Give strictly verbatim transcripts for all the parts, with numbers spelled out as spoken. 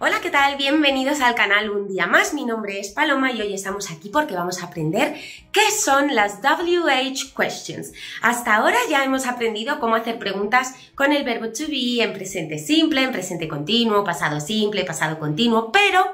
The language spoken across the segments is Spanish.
Hola, ¿qué tal? Bienvenidos al canal Un Día Más. Mi nombre es Paloma y hoy estamos aquí porque vamos a aprender qué son las doble u hache questions. Hasta ahora ya hemos aprendido cómo hacer preguntas con el verbo to be en presente simple, en presente continuo, pasado simple, pasado continuo, pero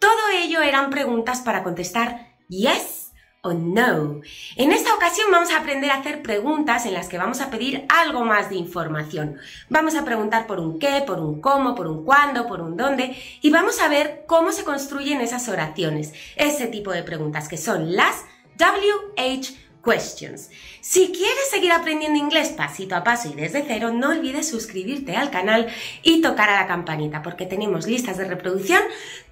todo ello eran preguntas para contestar yes o no. En esta ocasión vamos a aprender a hacer preguntas en las que vamos a pedir algo más de información. Vamos a preguntar por un qué, por un cómo, por un cuándo, por un dónde y vamos a ver cómo se construyen esas oraciones, ese tipo de preguntas que son las doble u hache questions. Si quieres seguir aprendiendo inglés pasito a paso y desde cero, no olvides suscribirte al canal y tocar a la campanita porque tenemos listas de reproducción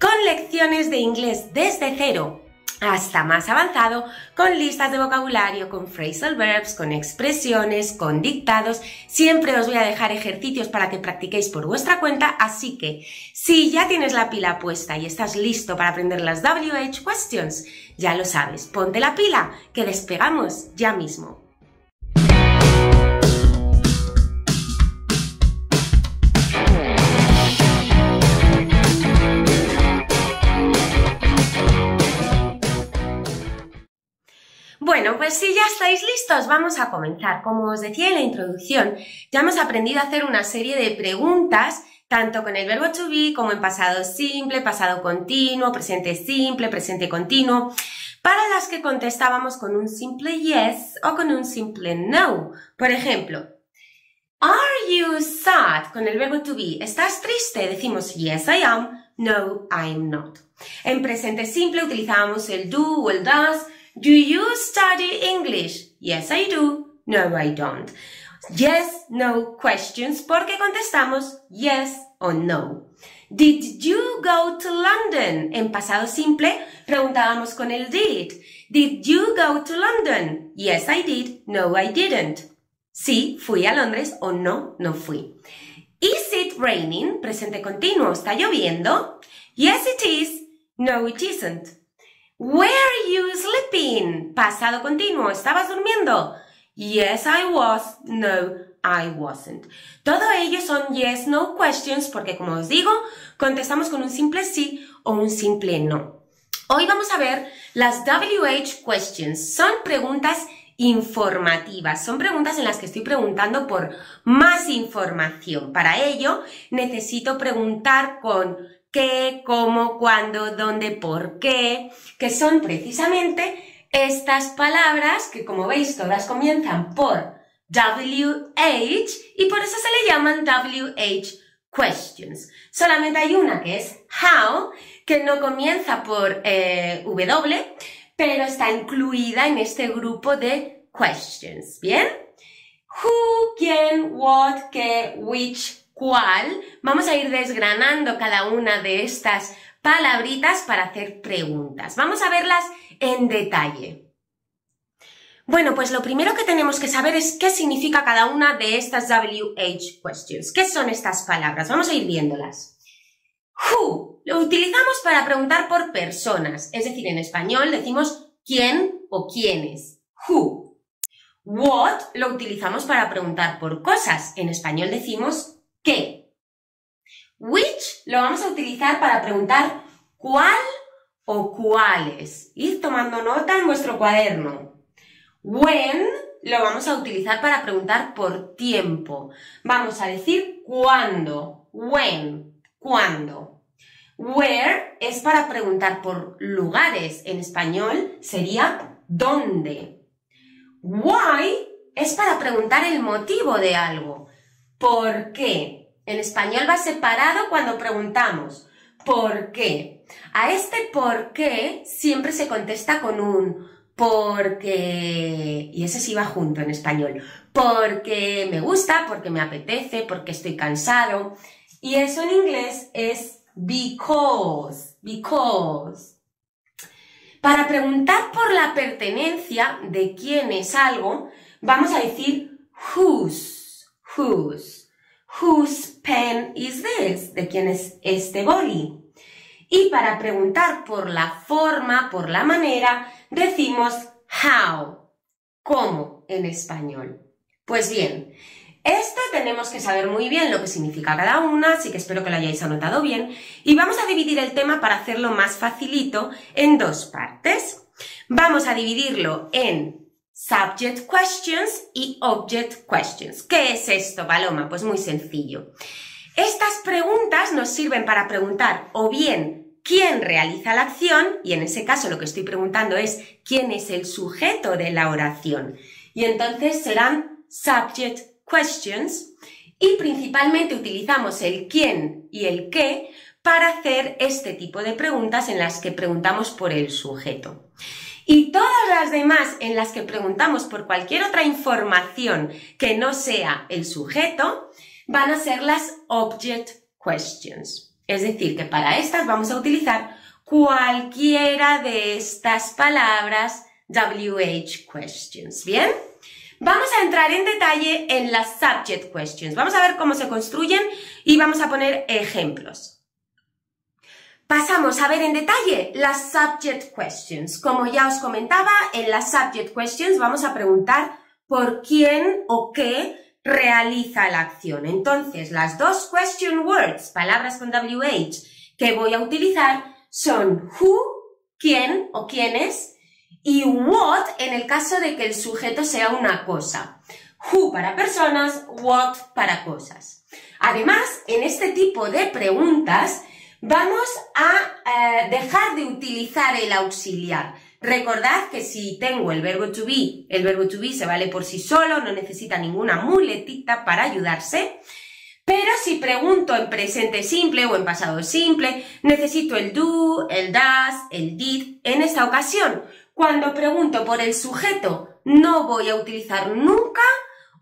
con lecciones de inglés desde cero hasta más avanzado, con listas de vocabulario, con phrasal verbs, con expresiones, con dictados. Siempre os voy a dejar ejercicios para que practiquéis por vuestra cuenta, así que si ya tienes la pila puesta y estás listo para aprender las doble u hache questions, ya lo sabes, ponte la pila, que despegamos ya mismo. Bueno, pues si ya estáis listos, vamos a comenzar. Como os decía en la introducción, ya hemos aprendido a hacer una serie de preguntas, tanto con el verbo to be como en pasado simple, pasado continuo, presente simple, presente continuo, para las que contestábamos con un simple yes o con un simple no. Por ejemplo, are you sad? Con el verbo to be, ¿estás triste? Decimos yes I am, no I'm not. En presente simple utilizábamos el do o el does. Do you study English? Yes, I do. No, I don't. Yes, no questions, porque contestamos yes o no. Did you go to London? En pasado simple preguntábamos con el did. Did you go to London? Yes, I did. No, I didn't. Sí, fui a Londres o no, no fui. Is it raining? Presente continuo, ¿está lloviendo? Yes, it is. No, it isn't. Were you sleeping? Pasado continuo, ¿estabas durmiendo? Yes, I was. No, I wasn't. Todo ello son yes, no questions porque, como os digo, contestamos con un simple sí o un simple no. Hoy vamos a ver las doble u hache questions. Son preguntas informativas, son preguntas en las que estoy preguntando por más información. Para ello, necesito preguntar con qué, cómo, cuándo, dónde, por qué, que son precisamente estas palabras que, como veis, todas comienzan por doble u hache y por eso se le llaman doble u hache questions. Solamente hay una que es how, que no comienza por eh, W, pero está incluida en este grupo de questions, ¿bien? Who, quién, what, qué, which, ¿cuál? Vamos a ir desgranando cada una de estas palabritas para hacer preguntas. Vamos a verlas en detalle. Bueno, pues lo primero que tenemos que saber es qué significa cada una de estas doble u hache questions. ¿Qué son estas palabras? Vamos a ir viéndolas. Who lo utilizamos para preguntar por personas, es decir, en español decimos quién o quiénes. Who. What lo utilizamos para preguntar por cosas, en español decimos ¿qué? Which lo vamos a utilizar para preguntar cuál o cuáles. Id tomando nota en vuestro cuaderno. When lo vamos a utilizar para preguntar por tiempo. Vamos a decir cuándo. When. Cuándo. Where es para preguntar por lugares. En español sería dónde. Why es para preguntar el motivo de algo. ¿Por qué? En español va separado cuando preguntamos ¿por qué? A este ¿por qué? Siempre se contesta con un porque, y ese sí va junto en español, porque me gusta, porque me apetece, porque estoy cansado, y eso en inglés es because, because. Para preguntar por la pertenencia de quién es algo, vamos a decir whose. Whose. Whose pen is this? ¿De quién es este boli? Y para preguntar por la forma, por la manera, decimos how. ¿Cómo en español? Pues bien, Esta tenemos que saber muy bien lo que significa cada una, así que espero que lo hayáis anotado bien. Y vamos a dividir el tema para hacerlo más facilito en dos partes. Vamos a dividirlo en Subject Questions y Object Questions. ¿Qué es esto, Paloma? Pues muy sencillo. Estas preguntas nos sirven para preguntar o bien quién realiza la acción, y en ese caso lo que estoy preguntando es quién es el sujeto de la oración. Y entonces serán Subject Questions y principalmente utilizamos el quién y el qué para hacer este tipo de preguntas en las que preguntamos por el sujeto. Y todas las demás en las que preguntamos por cualquier otra información que no sea el sujeto van a ser las Object Questions. Es decir, que para estas vamos a utilizar cualquiera de estas palabras doble u hache Questions, ¿bien? Vamos a entrar en detalle en las Subject Questions. Vamos a ver cómo se construyen y vamos a poner ejemplos. Pasamos a ver en detalle las Subject Questions. Como ya os comentaba, en las Subject Questions vamos a preguntar por quién o qué realiza la acción. Entonces, las dos question words, palabras con doble u hache, que voy a utilizar son who, quién o quiénes, y what en el caso de que el sujeto sea una cosa. Who para personas, what para cosas. Además, en este tipo de preguntas, vamos a eh, dejar de utilizar el auxiliar. Recordad que si tengo el verbo to be, el verbo to be se vale por sí solo, no necesita ninguna muletita para ayudarse. Pero si pregunto en presente simple o en pasado simple, necesito el do, el does, el did. En esta ocasión, cuando pregunto por el sujeto, no voy a utilizar nunca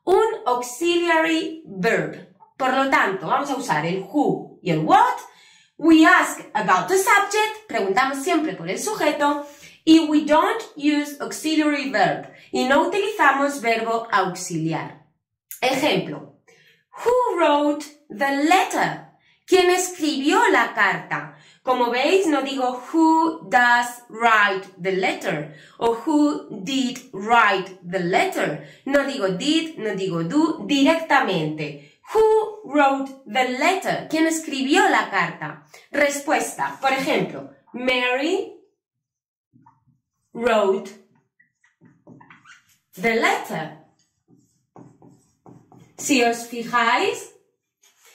un auxiliary verb. Por lo tanto, vamos a usar el who y el what. We ask about the subject, preguntamos siempre por el sujeto, y we don't use auxiliary verb, y no utilizamos verbo auxiliar. Ejemplo, who wrote the letter? ¿Quién escribió la carta? Como veis, no digo who does write the letter, o who did write the letter. No digo did, no digo do, directamente. Who wrote the letter? ¿Quién escribió la carta? Respuesta, por ejemplo, Mary wrote the letter. Si os fijáis,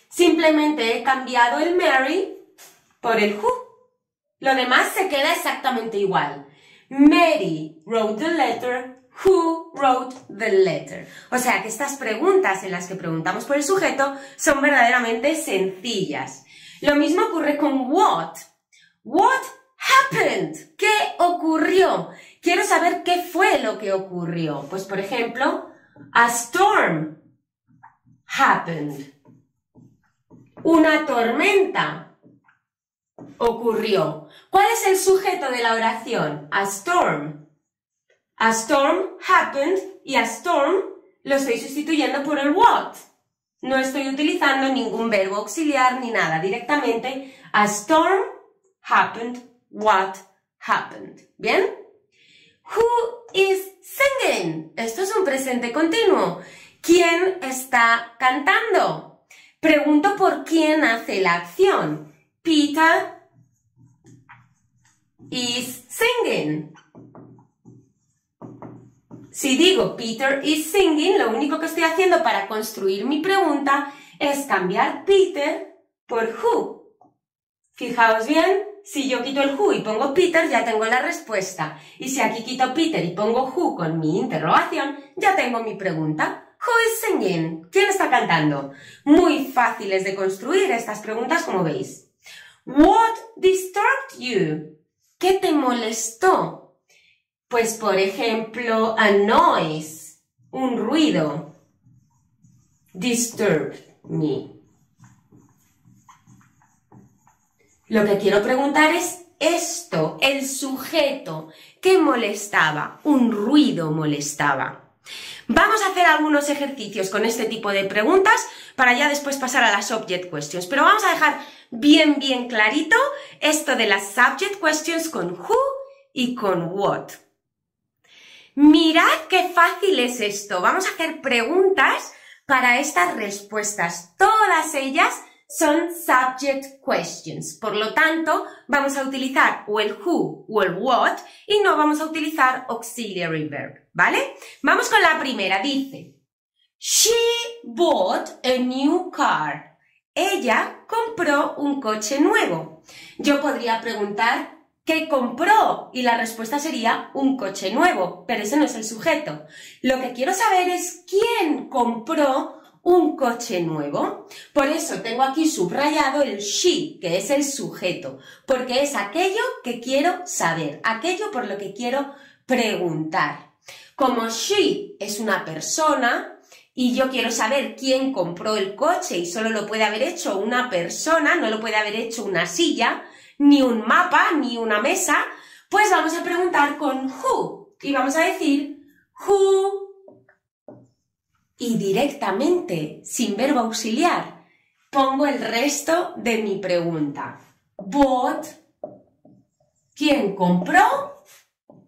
simplemente he cambiado el Mary por el who. Lo demás se queda exactamente igual. Mary wrote the letter. Who wrote the letter? O sea que estas preguntas en las que preguntamos por el sujeto son verdaderamente sencillas. Lo mismo ocurre con what. What happened? ¿Qué ocurrió? Quiero saber qué fue lo que ocurrió. Pues por ejemplo, a storm happened. Una tormenta ocurrió. ¿Cuál es el sujeto de la oración? A storm. A storm happened y a storm lo estoy sustituyendo por el what. No estoy utilizando ningún verbo auxiliar ni nada, directamente a storm happened, what happened. ¿Bien? Who is singing? Esto es un presente continuo. ¿Quién está cantando? Pregunto por quién hace la acción. Peter is singing. Si digo Peter is singing, lo único que estoy haciendo para construir mi pregunta es cambiar Peter por who. Fijaos bien, si yo quito el who y pongo Peter, ya tengo la respuesta. Y si aquí quito Peter y pongo who con mi interrogación, ya tengo mi pregunta. Who is singing? ¿Quién está cantando? Muy fáciles de construir estas preguntas, como veis. What disturbed you? ¿Qué te molestó? Pues, por ejemplo, a noise, un ruido, disturb me. Lo que quiero preguntar es esto, el sujeto, ¿qué molestaba? Un ruido molestaba. Vamos a hacer algunos ejercicios con este tipo de preguntas para ya después pasar a las Object Questions, pero vamos a dejar bien, bien clarito esto de las Subject Questions con who y con what. Mirad qué fácil es esto. Vamos a hacer preguntas para estas respuestas. Todas ellas son subject questions. Por lo tanto, vamos a utilizar o el who o el what y no vamos a utilizar auxiliary verb, ¿vale? Vamos con la primera. Dice, she bought a new car. Ella compró un coche nuevo. Yo podría preguntar, ¿qué compró? Y la respuesta sería un coche nuevo, pero ese no es el sujeto. Lo que quiero saber es quién compró un coche nuevo. Por eso tengo aquí subrayado el she, que es el sujeto, porque es aquello que quiero saber, aquello por lo que quiero preguntar. Como she es una persona y yo quiero saber quién compró el coche y solo lo puede haber hecho una persona, no lo puede haber hecho una silla, ni un mapa, ni una mesa, pues vamos a preguntar con who y vamos a decir who y directamente, sin verbo auxiliar, pongo el resto de mi pregunta. Bought, ¿quién compró?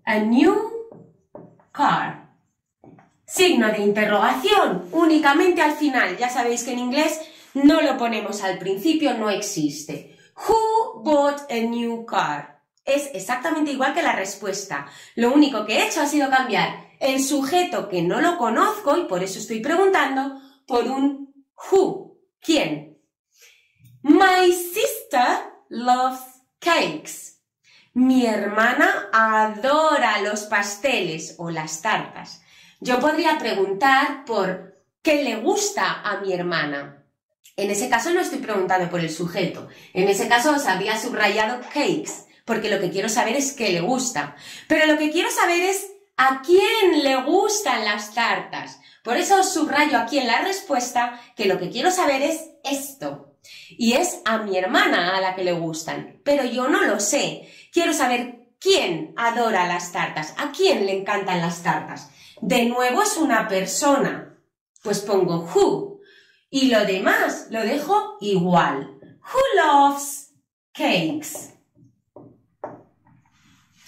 A new car. Signo de interrogación, únicamente al final. Ya sabéis que en inglés no lo ponemos al principio, no existe. Who bought a new car? Es exactamente igual que la respuesta. Lo único que he hecho ha sido cambiar el sujeto, que no lo conozco y por eso estoy preguntando, por un who, ¿quién? My sister loves cakes. Mi hermana adora los pasteles o las tartas. Yo podría preguntar por qué le gusta a mi hermana. En ese caso no estoy preguntando por el sujeto, en ese caso os habría subrayado cakes, porque lo que quiero saber es qué le gusta. Pero lo que quiero saber es a quién le gustan las tartas. Por eso os subrayo aquí en la respuesta que lo que quiero saber es esto. Y es a mi hermana a la que le gustan, pero yo no lo sé. Quiero saber quién adora las tartas, a quién le encantan las tartas. De nuevo es una persona, pues pongo who. Y lo demás lo dejo igual. Who loves cakes?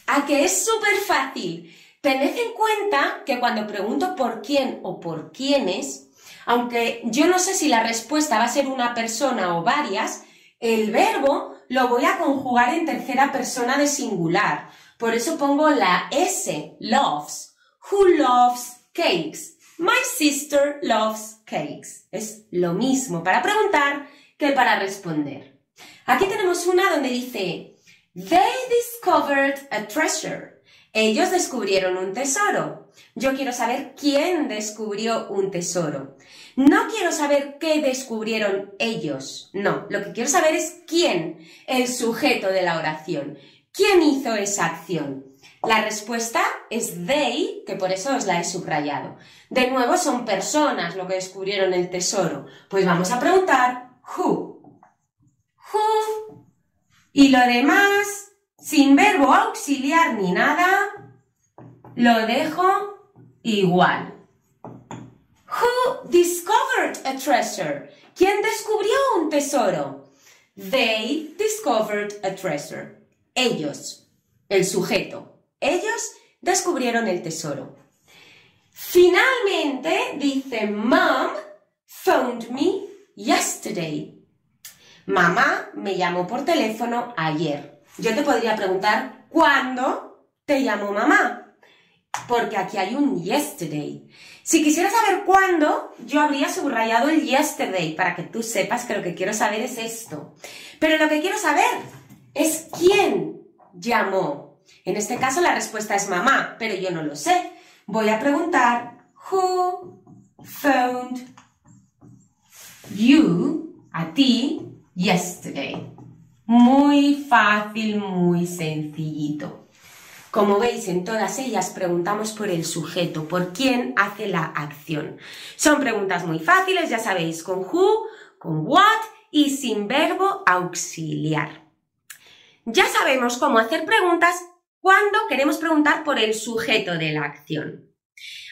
A que es súper fácil. Tened en cuenta que cuando pregunto por quién o por quiénes, aunque yo no sé si la respuesta va a ser una persona o varias, el verbo lo voy a conjugar en tercera persona de singular. Por eso pongo la S, loves. Who loves cakes? My sister loves cakes. Es lo mismo para preguntar que para responder. Aquí tenemos una donde dice, they discovered a treasure. Ellos descubrieron un tesoro. Yo quiero saber quién descubrió un tesoro. No quiero saber qué descubrieron ellos. No, lo que quiero saber es quién, el sujeto de la oración. ¿Quién hizo esa acción? La respuesta es they, que por eso os la he subrayado. De nuevo son personas lo que descubrieron el tesoro. Pues vamos a preguntar who. Who. Y lo demás, sin verbo auxiliar ni nada, lo dejo igual. Who discovered a treasure? ¿Quién descubrió un tesoro? They discovered a treasure. Ellos, el sujeto. Ellos descubrieron el tesoro. Finalmente dice, Mom phoned me yesterday. Mamá me llamó por teléfono ayer. Yo te podría preguntar, ¿cuándo te llamó mamá? Porque aquí hay un yesterday. Si quisiera saber cuándo, yo habría subrayado el yesterday para que tú sepas que lo que quiero saber es esto. Pero lo que quiero saber es quién llamó. En este caso la respuesta es mamá, pero yo no lo sé. Voy a preguntar, who phoned you, a ti, yesterday? Muy fácil, muy sencillito. Como veis, en todas ellas preguntamos por el sujeto, por quién hace la acción. Son preguntas muy fáciles, ya sabéis, con who, con what y sin verbo auxiliar. Ya sabemos cómo hacer preguntas cuando queremos preguntar por el sujeto de la acción.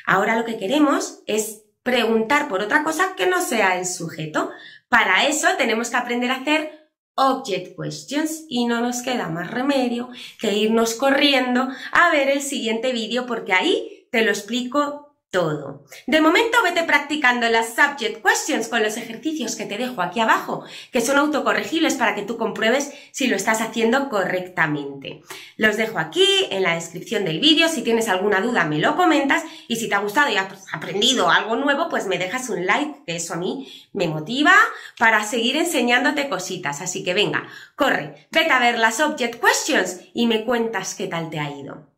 Ahora lo que queremos es preguntar por otra cosa que no sea el sujeto. Para eso tenemos que aprender a hacer object questions y no nos queda más remedio que irnos corriendo a ver el siguiente vídeo porque ahí te lo explico todo. De momento vete practicando las subject questions con los ejercicios que te dejo aquí abajo, que son autocorregibles para que tú compruebes si lo estás haciendo correctamente. Los dejo aquí en la descripción del vídeo, si tienes alguna duda me lo comentas y si te ha gustado y has aprendido algo nuevo pues me dejas un like, que eso a mí me motiva para seguir enseñándote cositas. Así que venga, corre, vete a ver las subject questions y me cuentas qué tal te ha ido.